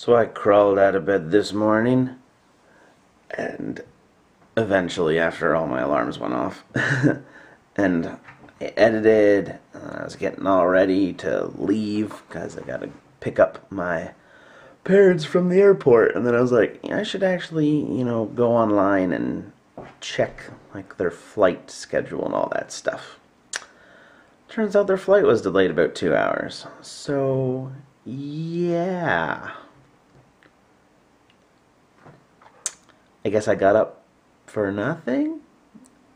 So I crawled out of bed this morning, and eventually, after all my alarms went off, and I edited, I was getting all ready to leave, because I gotta pick up my parents from the airport, and then I was like, I should actually, go online and check, their flight schedule and all that stuff. Turns out their flight was delayed about 2 hours, so, yeah. I guess I got up for nothing?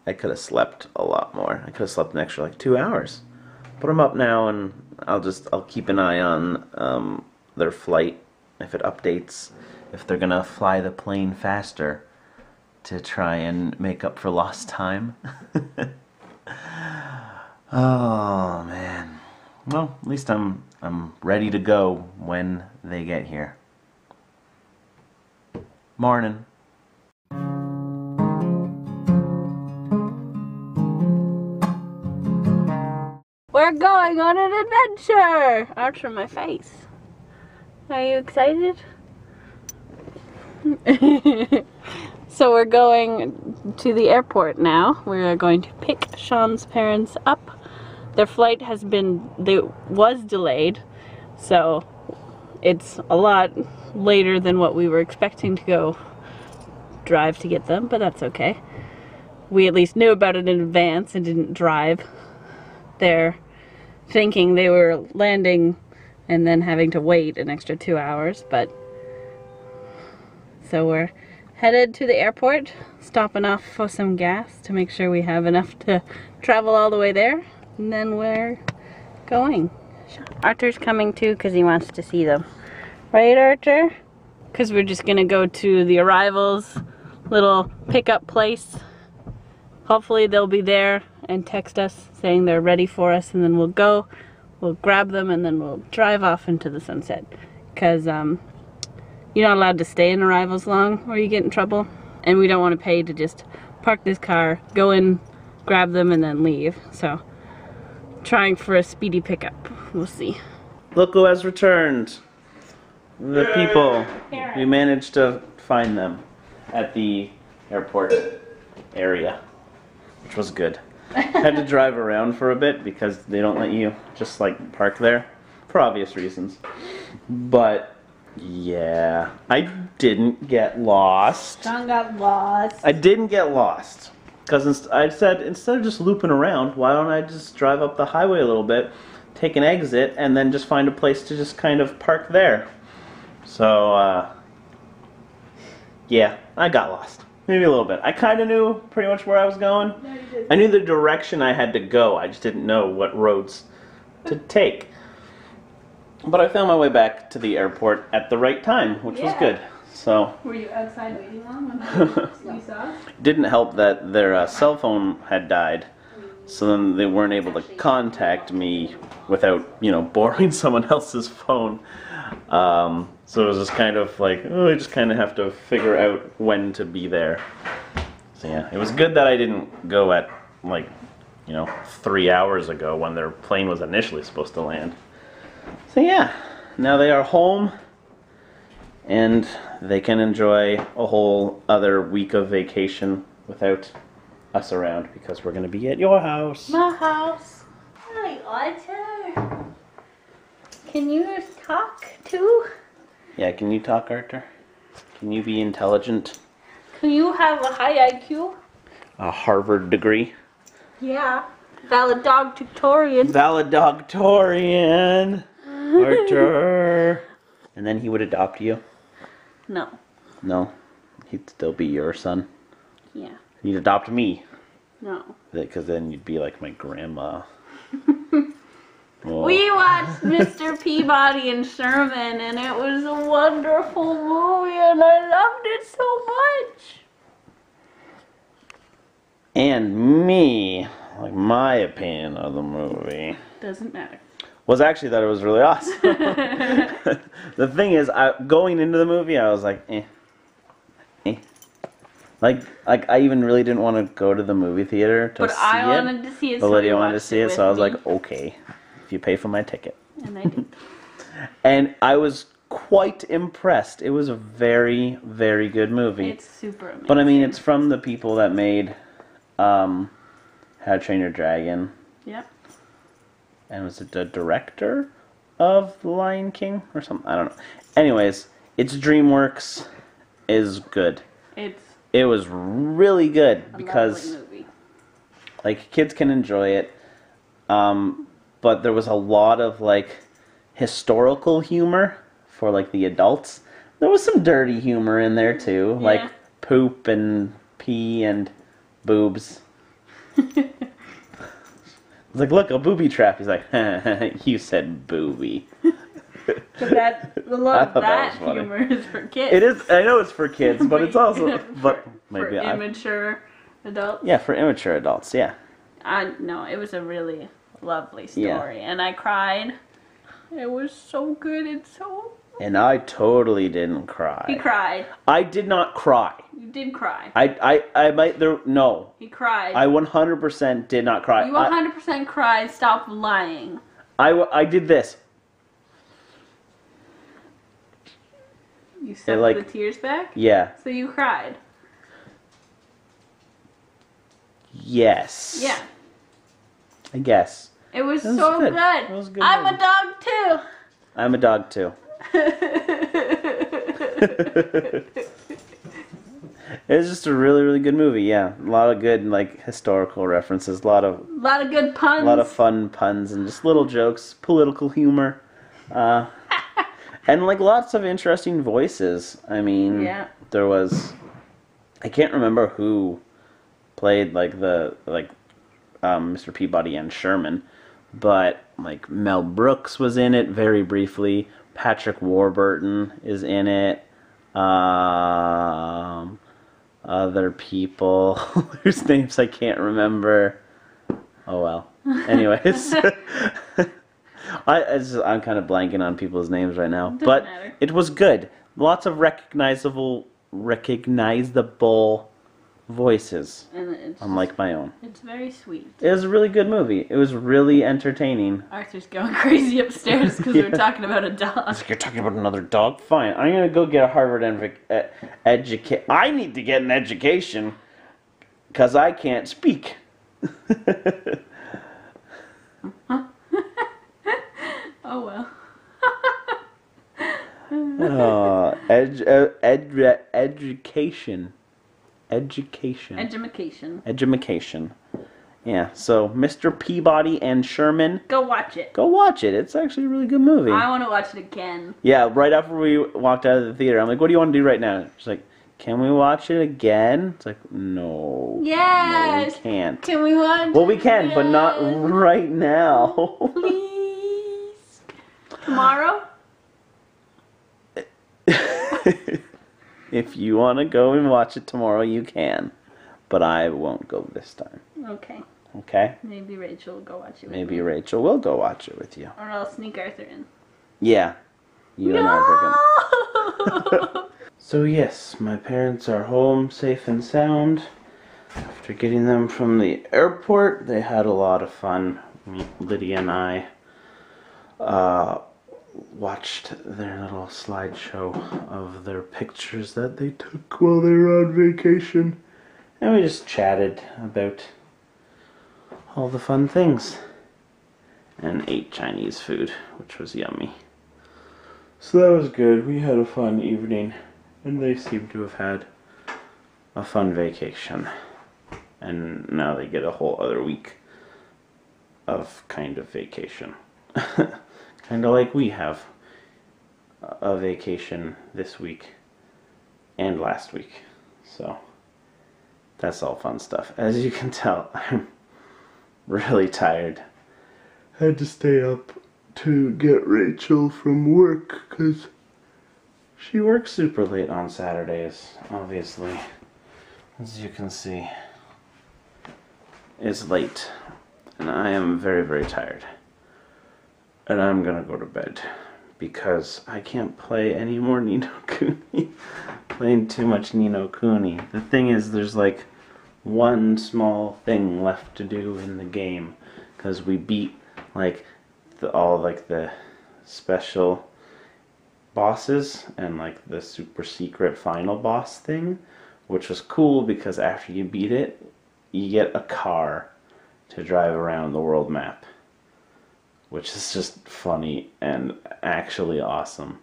I could have slept a lot more. I could have slept an extra 2 hours. But I'm up now, and I'll keep an eye on their flight, if it updates, if they're gonna fly the plane faster to try and make up for lost time. Oh man. Well, at least I'm ready to go when they get here. Morning. We're going on an adventure! Out from my face. Are you excited? So we're going to the airport now. We are going to pick Sean's parents up. Their flight was delayed, so it's a lot later than what we were expecting to go drive to get them, but that's okay. We at least knew about it in advance and didn't drive there thinking they were landing and then having to wait an extra 2 hours, but so we're headed to the airport, stopping off for some gas to make sure we have enough to travel all the way there, and then we're going. Archer's coming too because he wants to see them. Right, Archer? Because we're just gonna go to the arrivals little pickup place. Hopefully they'll be there and text us saying they're ready for us, and then we'll go. We'll grab them and then we'll drive off into the sunset, because you're not allowed to stay in arrivals long or you get in trouble, and we don't want to pay to just park this car, go in, grab them, and then leave. So trying for a speedy pickup. We'll see. Look who has returned. The people. We managed to find them at the airport area, which was good. I had to drive around for a bit because they don't let you just park there for obvious reasons, but yeah, I didn't get lost. John got lost. I didn't get lost because I said, instead of just looping around, why don't I just drive up the highway a little bit, take an exit, and then just find a place to just kind of park there. So yeah, I got lost. Maybe a little bit. I kind of knew pretty much where I was going. No, you didn't. I knew the direction I had to go. I just didn't know what roads to take. But I found my way back to the airport at the right time, which was good. So. Were you outside waiting long when you saw? Didn't help that their cell phone had died, so then they weren't able to contact me without borrowing someone else's phone. So it was just kind of I just kind of have to figure out when to be there. So yeah, it was good that I didn't go at 3 hours ago when their plane was initially supposed to land. So yeah, now they are home and they can enjoy a whole other week of vacation without us around, because we're going to be at your house. My house. Hi, Archer. Can you talk too? Yeah, can you talk, Archer? Can you be intelligent? Can you have a high IQ? A Harvard degree? Yeah. Valedictorian. Valedictorian. Archer. And then he would adopt you? No. No? He'd still be your son? Yeah. You'd adopt me? No. Because then you'd be like my grandma. We watched Mr. Peabody and Sherman, and it was a wonderful movie, and I loved it so much. And me, my opinion of the movie. Doesn't matter. Was actually that it was really awesome. The thing is, going into the movie, I was like, eh. I even really didn't want to go to the movie theater to see it. But I wanted to see it, so Lydia wanted to see it, so I was like, okay, if you pay for my ticket. And I did. And I was quite impressed. It was a very, very good movie. It's super amazing. But I mean, it's from the people that made How to Train Your Dragon. Yep. And was it the director of The Lion King or something? I don't know. Anyways, it's DreamWorks is good. It was really good because, like, kids can enjoy it. But there was a lot of, like, historical humor for, like, the adults. There was some dirty humor in there, too. Yeah. Like, poop and pee and boobs. It's like, look, a booby trap. He's like, you said booby. But that humor is for kids. It is. I know it's for kids, but it's also for immature adults. Yeah, for immature adults. Yeah. No, it was a really lovely story, and I cried. It was so good. And I totally didn't cry. He cried. I did not cry. You did cry. I might. No. He cried. I 100% did not cry. You 100% cried. Stop lying. I did this. You sucked the tears back? Yeah. So you cried. Yes. Yeah. I guess. It was so good. It was good. I'm a dog too. I'm a dog too. It was just a really, really good movie. Yeah, a lot of good historical references. A lot of good puns. A lot of fun puns and just little jokes, political humor, and lots of interesting voices. I mean, there was. I can't remember who played Mr. Peabody and Sherman, but Mel Brooks was in it very briefly. Patrick Warburton is in it. Other people whose names I can't remember. Oh well. Anyways, I'm kind of blanking on people's names right now. Doesn't matter. It was good. Lots of recognizable voices, unlike my own. It's very sweet. It was a really good movie. It was really entertaining. Arthur's going crazy upstairs because we're talking about a dog. It's like, you're talking about another dog? Fine. I'm going to go get a Harvard education. I need to get an education because I can't speak. Oh, well. Education. Edumacation. Yeah, so Mr. Peabody and Sherman. Go watch it. It's actually a really good movie. I want to watch it again. Yeah, right after we walked out of the theater, I'm like, what do you want to do right now? She's like, can we watch it again? It's like, no. Yes. No, we can't. Can we watch it? Well, we can, but not right now. Please. Tomorrow? If you want to go and watch it tomorrow, you can. But I won't go this time. Okay. Okay? Maybe Rachel will go watch it with me. Maybe Rachel will go watch it with you. Or I'll sneak Arthur in. Yeah. And Arthur can. So yes, my parents are home safe and sound. After getting them from the airport, they had a lot of fun. Lydia and I watched their little slideshow of their pictures that they took while they were on vacation, and we just chatted about all the fun things and ate Chinese food, which was yummy. So that was good. We had a fun evening, and they seem to have had a fun vacation, and now they get a whole other week of kind of vacation. Kind of like we have a vacation this week and last week. So that's all fun stuff. As you can tell, I'm really tired. Had to stay up to get Rachel from work because she works super late on Saturdays, obviously. As you can see, it's late and I am very, very tired. And I'm gonna go to bed because I can't play any more Ni No Kuni. Playing too much Ni No Kuni. The thing is, there's one small thing left to do in the game because we beat all the special bosses and like the super secret final boss thing, which was cool because after you beat it, you get a car to drive around the world map, which is just funny and actually awesome.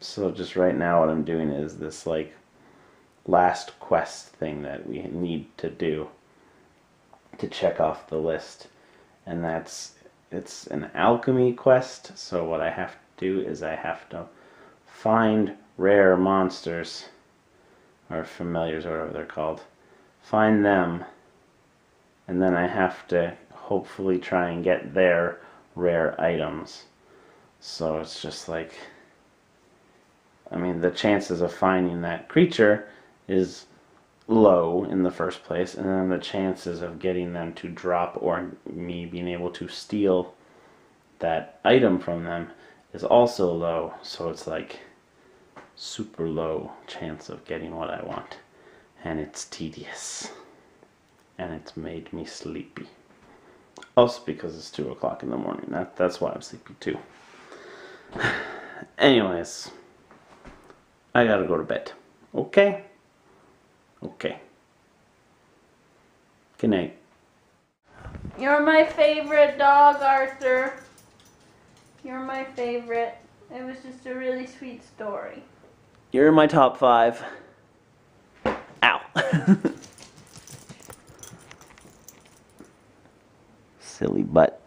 So just right now what I'm doing is this like last quest thing that we need to do to check off the list, and it's an alchemy quest. So what I have to do is I have to find rare monsters, or familiars, or whatever they're called, find them, and then I have to hopefully try and get their rare items. So it's just like, I mean, the chances of finding that creature is low in the first place, and then the chances of getting them to drop or me being able to steal that item from them is also low. So it's like super low chance of getting what I want, and it's tedious, and it's made me sleepy. Also because it's 2 o'clock in the morning. That's why I'm sleepy too. Anyways, I gotta go to bed. Okay? Okay. Good night. You're my favorite dog, Arthur. You're my favorite. It was just a really sweet story. You're in my top 5. Ow. Silly butt.